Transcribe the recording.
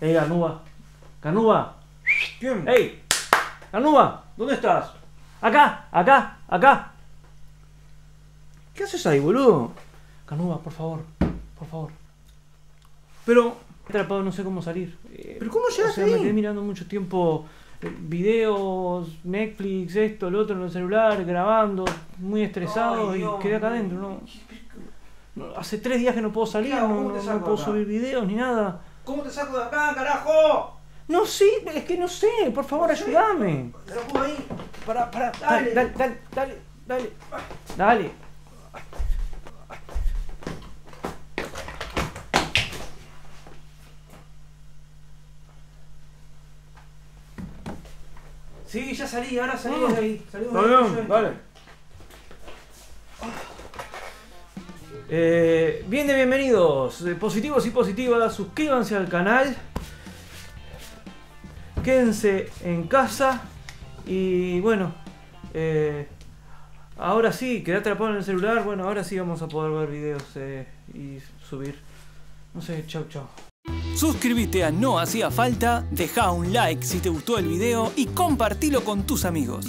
Ey, Garnuva. Garnuva. ¿Quién? Ey, Garnuva, ¿dónde estás? Acá. ¿Qué haces ahí, boludo? Garnuva, por favor. Pero... atrapado, no sé cómo salir. ¿Pero cómo llegaste ahí? Me quedé mirando mucho tiempo videos, Netflix, esto, lo otro, en el celular, grabando, muy estresado. Ay, y quedé acá adentro, ¿no? Hace 3 días que no puedo salir, claro, no puedo subir videos ni nada. ¿Cómo te saco de acá, carajo? No, sí, es que no sé, por favor, ayúdame. Te lo pongo ahí. Pará, dale. Sí, ya salí, ahora salimos de ahí. Dale. Bien de bienvenidos, positivos y positivas, suscríbanse al canal. Quédense en casa. Y bueno, ahora sí, quedé atrapado en el celular. Bueno, ahora sí vamos a poder ver videos y subir. No sé, chau. Suscríbete a No Hacía Falta, deja un like si te gustó el video y compartilo con tus amigos.